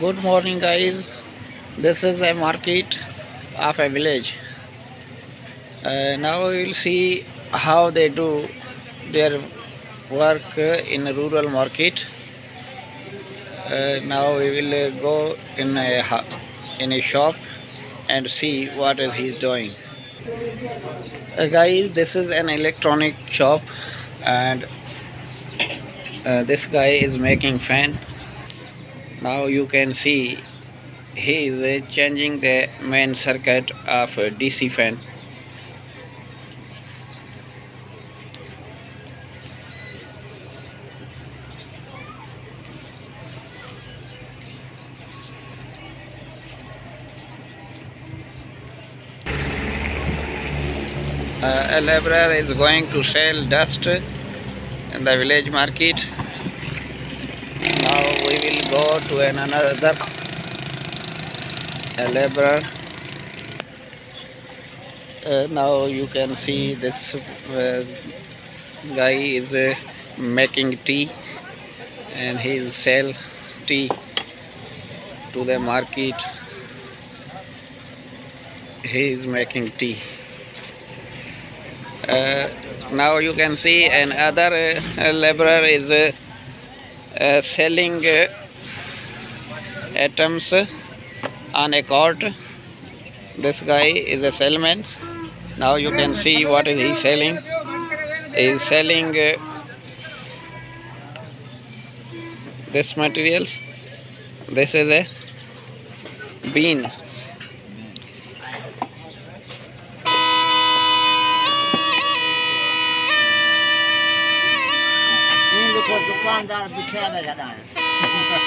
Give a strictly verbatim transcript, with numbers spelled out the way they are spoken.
Good morning guys, this is a market of a village. Uh, now we will see how they do their work in a rural market. Uh, now we will go in a in a shop and see what is he is doing. Uh, guys, this is an electronic shop, and uh, this guy is making fan. Now you can see he is uh, changing the main circuit of a D C fan. Uh, a laborer is going to sell dust in the village market. Now we will go to another a laborer. Uh, now you can see this uh, guy is uh, making tea, and he will sell tea to the market. He is making tea. Uh, now you can see another uh, laborer is uh, uh, selling uh, atoms on a cart. This guy is a salesman. Now you can see what is he selling. He is selling uh, this materials. This is a bean. दुकानदार बिछा